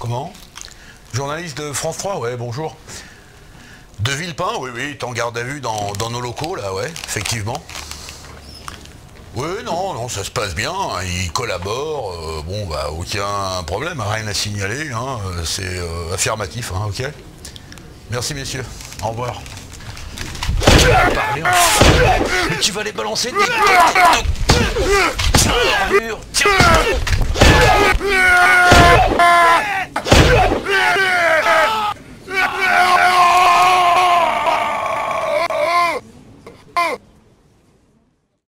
Comment? Journaliste de France 3, ouais, bonjour. De Villepin, oui, est en garde à vue dans nos locaux, là, ouais, effectivement. Oui, non, ça se passe bien, hein, il collabore, bon, bah, aucun problème, rien à signaler, hein, c'est affirmatif, hein, ok. Merci, messieurs, au revoir. Mais tu vas les balancer de...